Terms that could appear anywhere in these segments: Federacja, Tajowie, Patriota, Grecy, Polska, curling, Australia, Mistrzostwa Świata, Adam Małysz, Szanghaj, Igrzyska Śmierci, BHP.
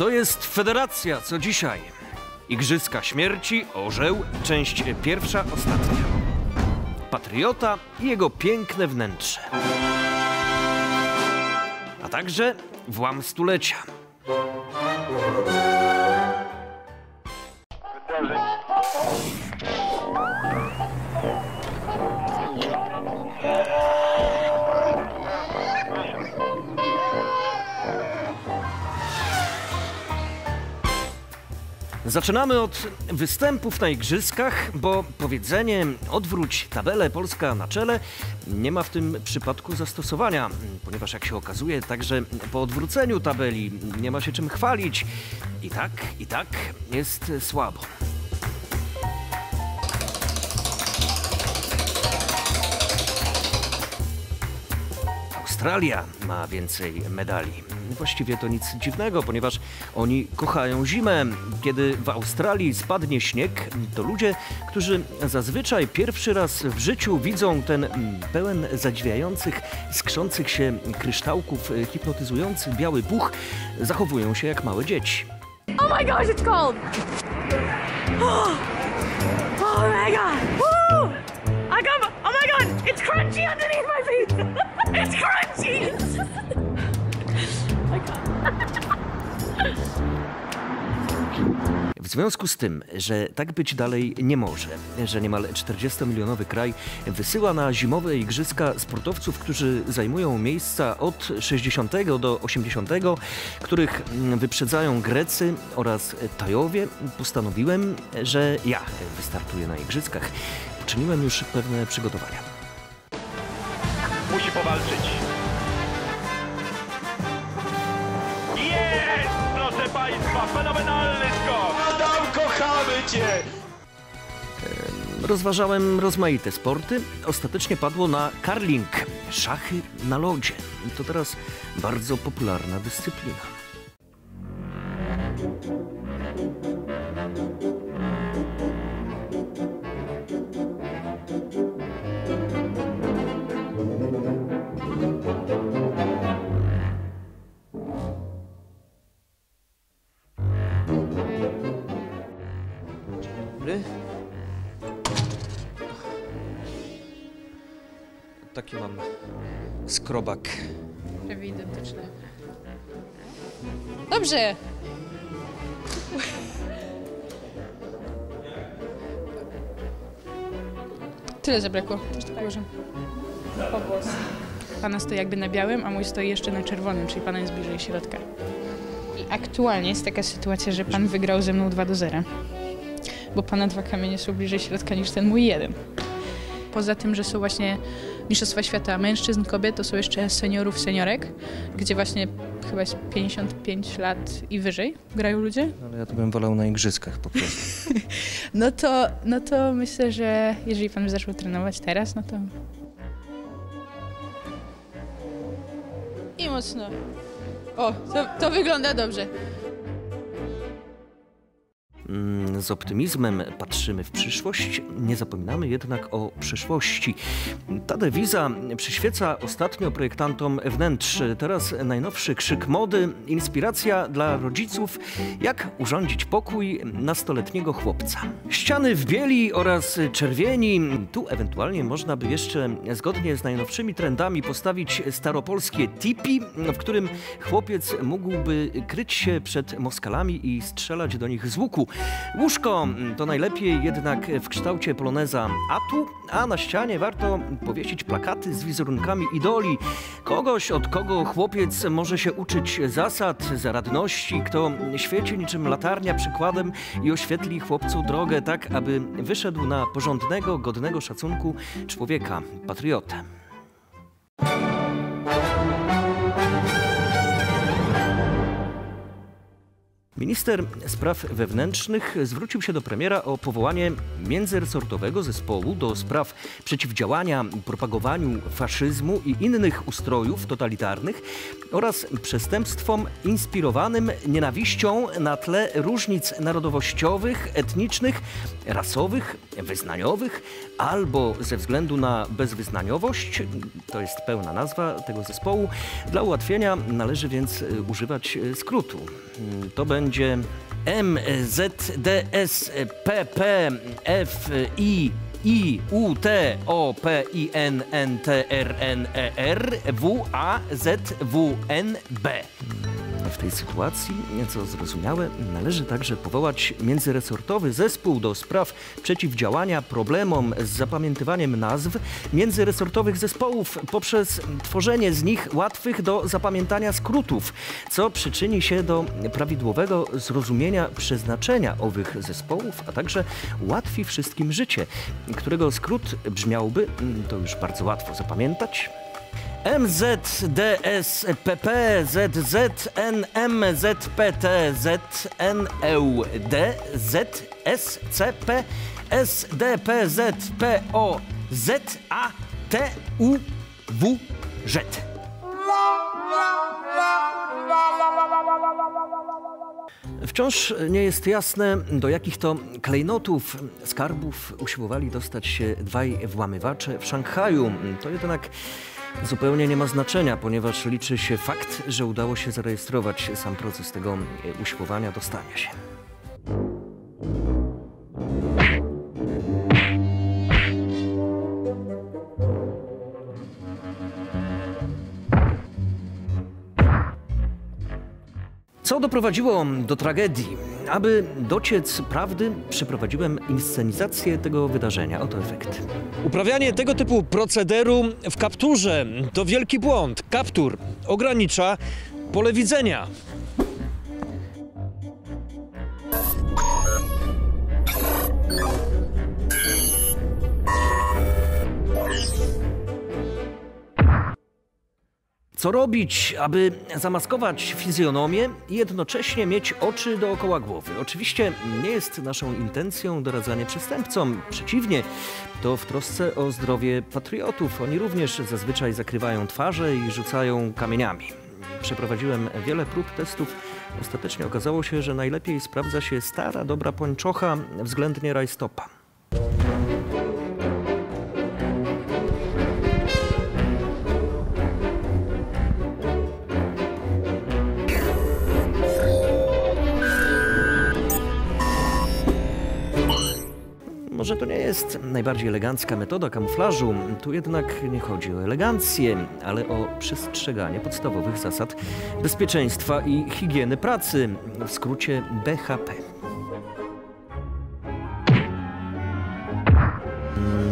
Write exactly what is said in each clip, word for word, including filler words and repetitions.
To jest Federacja, co dzisiaj. Igrzyska Śmierci, Orzeł, część pierwsza, ostatnia. Patriota i jego piękne wnętrze. A także włam stulecia. Zaczynamy od występów na igrzyskach, bo powiedzenie odwróć tabelę, Polska na czele nie ma w tym przypadku zastosowania, ponieważ jak się okazuje, także po odwróceniu tabeli nie ma się czym chwalić. I tak, i tak jest słabo. Australia ma więcej medali. Właściwie to nic dziwnego, ponieważ oni kochają zimę. Kiedy w Australii spadnie śnieg, to ludzie, którzy zazwyczaj pierwszy raz w życiu widzą ten pełen zadziwiających, skrzących się kryształków, hipnotyzujący biały puch, zachowują się jak małe dzieci. Oh my gosh, it's cold! Oh, oh my god! Woo! I got... Oh my god! It's crunchy underneath my feet! It's crunchy! W związku z tym, że tak być dalej nie może, że niemal czterdziestomilionowy kraj wysyła na zimowe igrzyska sportowców, którzy zajmują miejsca od sześćdziesiątego do osiemdziesiątego, których wyprzedzają Grecy oraz Tajowie, postanowiłem, że ja wystartuję na igrzyskach. Poczyniłem już pewne przygotowania. Musi powalczyć. Państwa, fenomenalny skok! Adam, kochamy cię! Rozważałem rozmaite sporty. Ostatecznie padło na curling, szachy na lodzie. To teraz bardzo popularna dyscyplina. Taki mam skrobak. Prawie identyczny. Dobrze! Tyle zabrakło. Położę. Obłos. Pana stoi jakby na białym, a mój stoi jeszcze na czerwonym, czyli pana jest bliżej środka. I aktualnie jest taka sytuacja, że pan wygrał ze mną dwa do zera. Bo pana dwa kamienie są bliżej środka niż ten mój jeden. Poza tym, że są właśnie Mistrzostwa Świata mężczyzn, kobiet, to są jeszcze seniorów, seniorek, gdzie właśnie chyba pięćdziesiąt pięć lat i wyżej grają ludzie. Ale ja to bym wolał na igrzyskach po prostu. no, to, no to myślę, że jeżeli pan by zaczął trenować teraz, no to... I mocno. O, to, to wygląda dobrze. Z optymizmem patrzymy w przyszłość, nie zapominamy jednak o przeszłości. Ta dewiza przyświeca ostatnio projektantom wnętrz. Teraz najnowszy krzyk mody, inspiracja dla rodziców, jak urządzić pokój nastoletniego chłopca. Ściany w bieli oraz czerwieni. Tu ewentualnie można by jeszcze zgodnie z najnowszymi trendami postawić staropolskie tipi, w którym chłopiec mógłby kryć się przed moskalami i strzelać do nich z łuku. Łóżko to najlepiej jednak w kształcie poloneza atu, a na ścianie warto powiesić plakaty z wizerunkami idoli. Kogoś, od kogo chłopiec może się uczyć zasad, zaradności, kto świeci niczym latarnia przykładem i oświetli chłopcu drogę tak, aby wyszedł na porządnego, godnego szacunku człowieka, patriotę. Minister spraw wewnętrznych zwrócił się do premiera o powołanie międzyresortowego zespołu do spraw przeciwdziałania propagowaniu faszyzmu i innych ustrojów totalitarnych oraz przestępstwom inspirowanym nienawiścią na tle różnic narodowościowych, etnicznych, rasowych, wyznaniowych albo ze względu na bezwyznaniowość, to jest pełna nazwa tego zespołu. Dla ułatwienia należy więc używać skrótu. To będzie M Z D S P P F I I U T O P I N N T R N E R W A Z W N B. W tej sytuacji, nieco zrozumiałe, należy także powołać międzyresortowy zespół do spraw przeciwdziałania problemom z zapamiętywaniem nazw międzyresortowych zespołów poprzez tworzenie z nich łatwych do zapamiętania skrótów, co przyczyni się do prawidłowego zrozumienia przeznaczenia owych zespołów, a także ułatwi wszystkim życie, którego skrót brzmiałby, to już bardzo łatwo zapamiętać, M Z D S P P Z Z N M Z P T Z N E U D Z S C P S D P Z P O Z A T U W Z. Wciąż nie jest jasne, do jakich to klejnotów, skarbów usiłowali dostać się dwaj włamywacze w Szanghaju. To jednak zupełnie nie ma znaczenia, ponieważ liczy się fakt, że udało się zarejestrować sam proces tego usiłowania dostania się. Co doprowadziło do tragedii? Aby dociec prawdy, przeprowadziłem inscenizację tego wydarzenia. Oto efekt. Uprawianie tego typu procederu w kapturze to wielki błąd. Kaptur ogranicza pole widzenia. Co robić, aby zamaskować fizjonomię i jednocześnie mieć oczy dookoła głowy? Oczywiście nie jest naszą intencją doradzanie przestępcom. Przeciwnie, to w trosce o zdrowie patriotów. Oni również zazwyczaj zakrywają twarze i rzucają kamieniami. Przeprowadziłem wiele prób testów. Ostatecznie okazało się, że najlepiej sprawdza się stara, dobra pończocha względnie rajstopa. Może to nie jest najbardziej elegancka metoda kamuflażu, tu jednak nie chodzi o elegancję, ale o przestrzeganie podstawowych zasad bezpieczeństwa i higieny pracy, w skrócie B H P.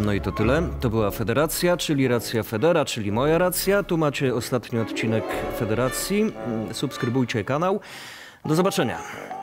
No i to tyle. To była Federacja, czyli racja Federa, czyli moja racja. Tu macie ostatni odcinek Federacji. Subskrybujcie kanał. Do zobaczenia.